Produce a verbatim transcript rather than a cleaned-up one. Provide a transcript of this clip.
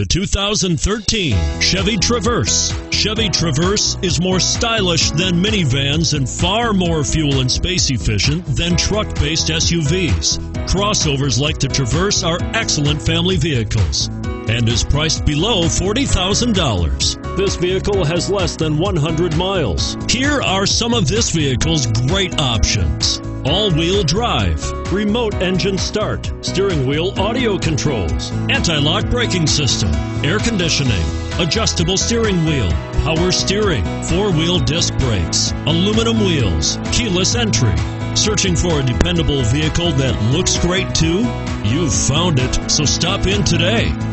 the two thousand thirteen Chevy Traverse. Chevy Traverse is more stylish than minivans and far more fuel and space efficient than truck-based S U Vs. Crossovers like the Traverse are excellent family vehicles and is priced below forty thousand dollars. This vehicle has less than one hundred miles. Here are some of this vehicle's great options: all-wheel drive, remote engine start, steering wheel audio controls, anti-lock braking system, air conditioning, adjustable steering wheel, power steering, four-wheel disc brakes, aluminum wheels, keyless entry. Searching for a dependable vehicle that looks great too? You've found it, so stop in today.